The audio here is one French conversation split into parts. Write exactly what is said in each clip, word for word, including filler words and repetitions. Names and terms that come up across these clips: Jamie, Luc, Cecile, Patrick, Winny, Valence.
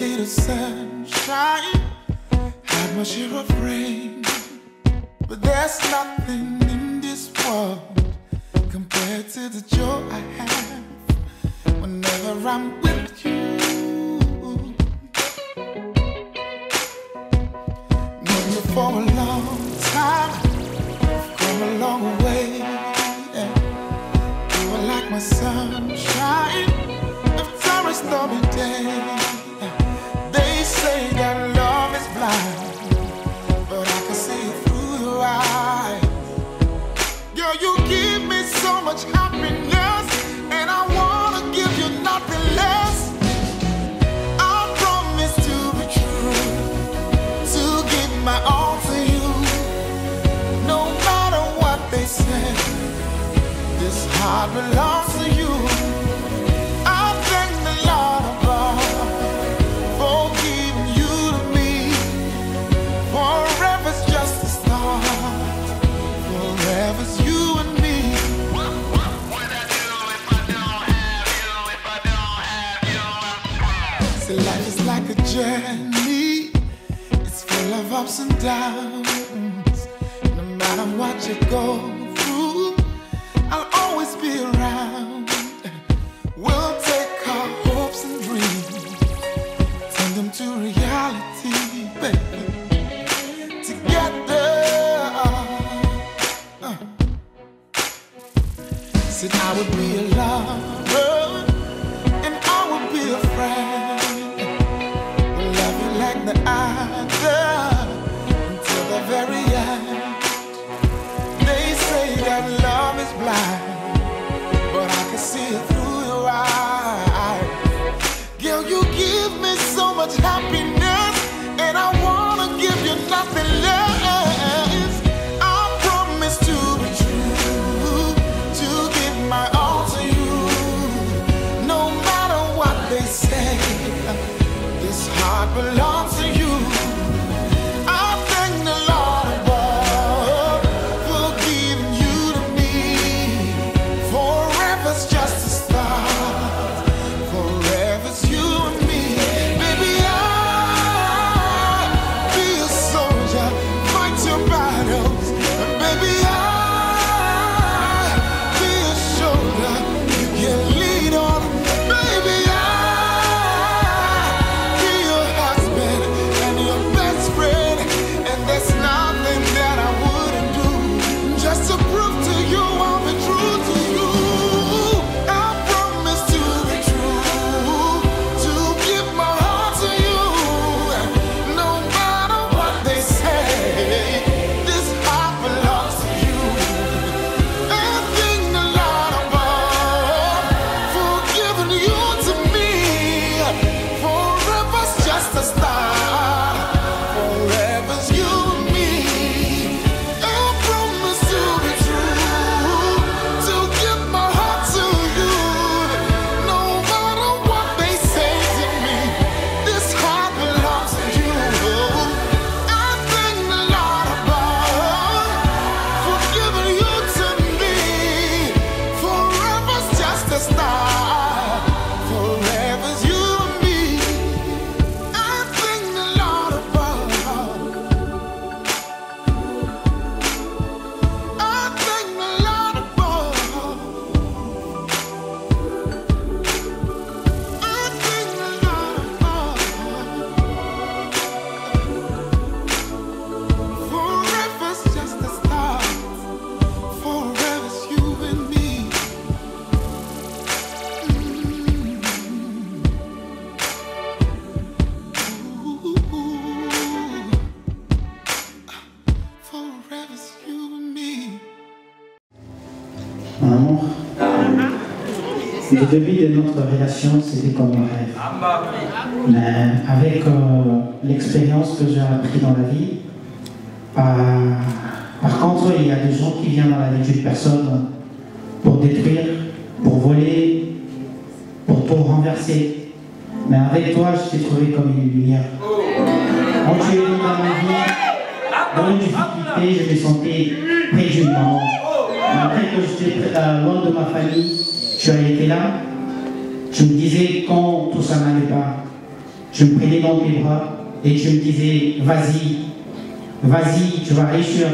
little sunshine, had my share of rain, but there's nothing in this world compared to the joy I have whenever I'm with you. Known you for a long time, I've come a long way. You are like my sunshine, of every stormy day. They say that love is blind, but I can see it through your eyes. Girl, you give me so much happiness, and I wanna give you nothing less. I promise to be true, to give my all to you. No matter what they say, this heart belongs to you. I thank the Lord above for giving you to me. Forever's just a start, forever's you and me. See, life is like a journey, it's full of ups and downs. No matter what you go through, I'll always be around. We'll take our hopes and dreams, turn them to reality, baby. Together, uh. said I would be a lover, and I would be a friend. We'll love you like the other until the very end. They say that love is blind, but I can see it through your eyes. Girl, you give me so much happiness, and I wanna give you nothing less. I promise to be true, to give my all to you. No matter what they say, this heart belongs to you. I thank the Lord above for giving you to me. Forever's just a start, forever's you and me. Baby, I'll be a soldier, fight your battles. Baby, I'll be a shoulder you can lean on. Baby, I'll be your husband and your best friend. And there's nothing that I wouldn't do just to prove to you I'll be true to you. I promise to be true, to give my heart to you. No matter what they say, this heart belongs to you. And thank the Lord above for giving you to me. Forever's just a start, forever's you and me. I promise to be true, to give my heart to you. No matter what they say to me, this heart belongs to you. I thank the Lord above for giving you to me. Forever's just a start, forever's you and me. I thank the Lord above. I thank the Lord above. I thank the Lord above. Forever's just a start, forever's you and me. Ooh. Forever's you and me. Mon amour, le début de notre relation, c'était comme un rêve. Mais avec euh, l'expérience que j'ai appris dans la vie, par, par contre, il y a des gens qui viennent dans la vie d'une personne pour détruire, pour voler, pour tout renverser. Mais avec toi, je t'ai trouvé comme une lumière. Quand tu es venu dans ma vie, dans une difficulté, je me sentais près d'une maman. Mais après que j'étais euh, loin de ma famille, tu as été là. Tu me disais quand tout ça n'allait pas, je me prenais dans mes bras et je me disais, vas-y, vas-y, tu vas réussir.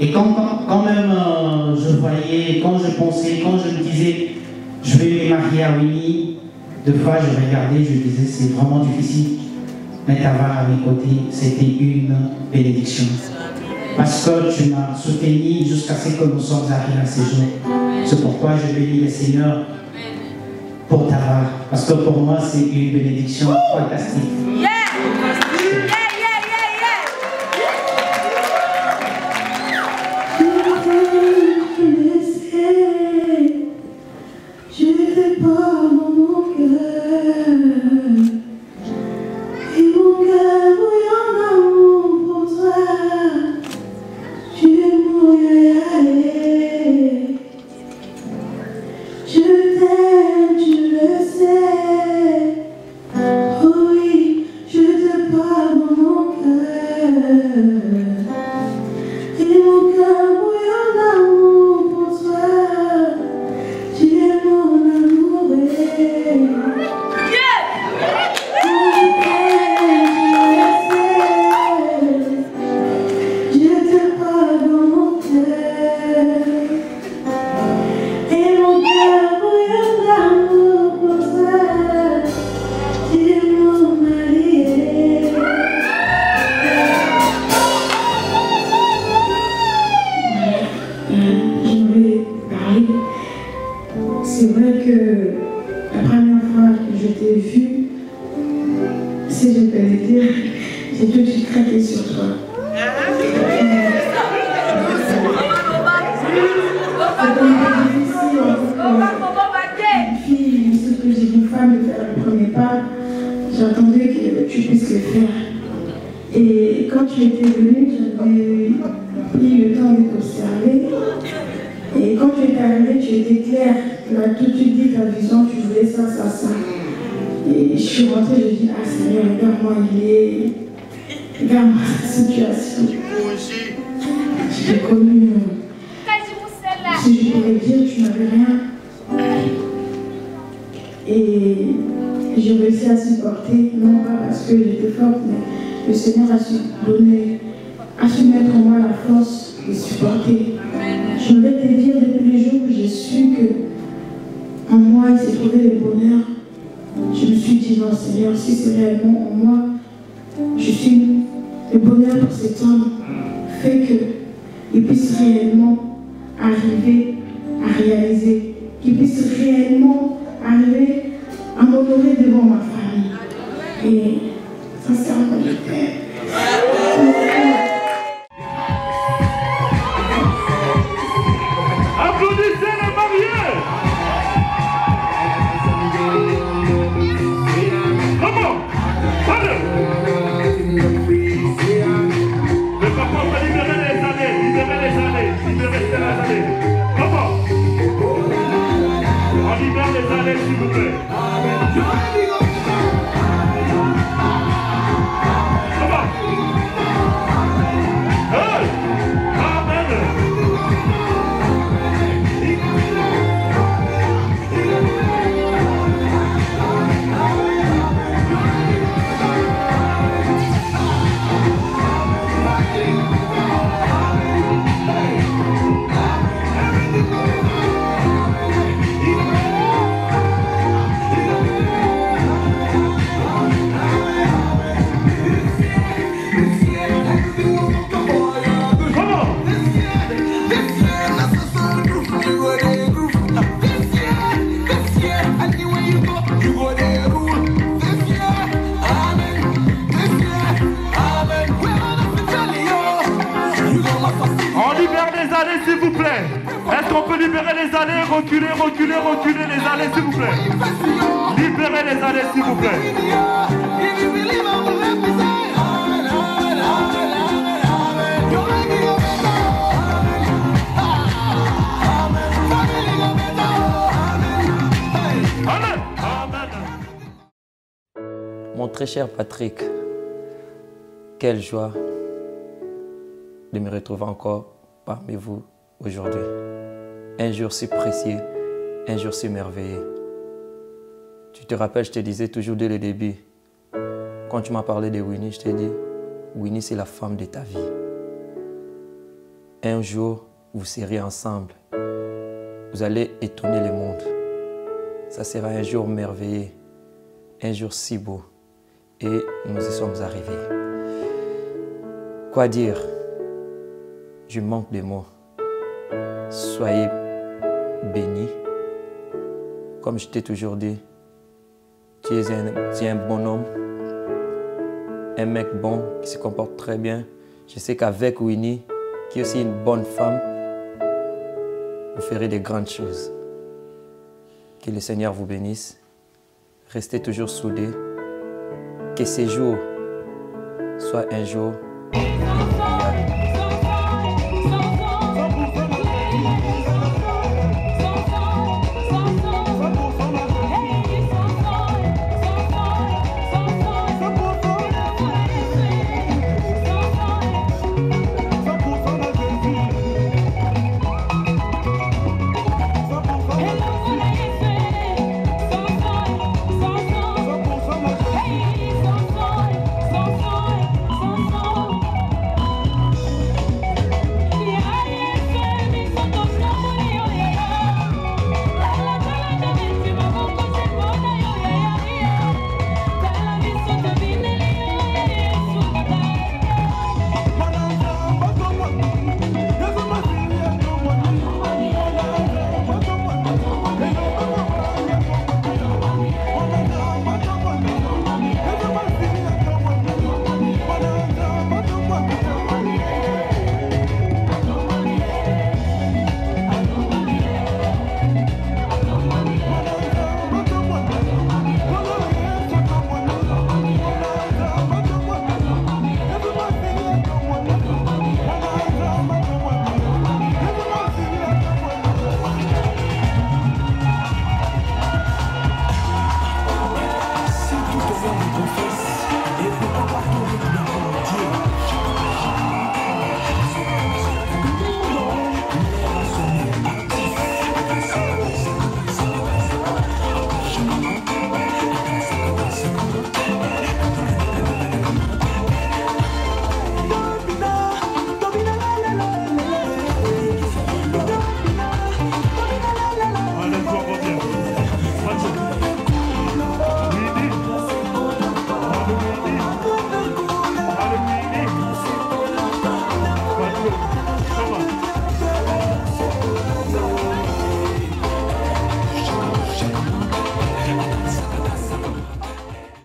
Et quand, quand, quand même euh, je voyais, quand je pensais, quand je me disais, je vais me marier à Winnie, deux fois je regardais, je me disais, c'est vraiment difficile. Mais t'avoir à mes côtés, c'était une bénédiction. Parce que tu m'as soutenu jusqu'à ce que nous sommes arrivés à ces jours. C'est pourquoi je bénis le Seigneur pour t'avoir. Parce que pour moi, c'est une bénédiction fantastique. Yeah. Très cher Patrick, quelle joie de me retrouver encore parmi vous aujourd'hui. Un jour si précieux, un jour si merveilleux. Tu te rappelles, je te disais toujours dès le début, Quand tu m'as parlé de Winnie, je t'ai dit, Winnie, c'est la femme de ta vie. Un jour, vous serez ensemble. Vous allez étonner le monde. Ça sera un jour merveilleux, un jour si beau. Et nous y sommes arrivés. Quoi dire? Je manque de mots. Soyez bénis. Comme je t'ai toujours dit, tu es un, tu es un bon homme. Un mec bon, qui se comporte très bien. Je sais qu'avec Winnie, qui est aussi une bonne femme, vous ferez de grandes choses. Que le Seigneur vous bénisse. Restez toujours soudés. Que ces jours soient un jour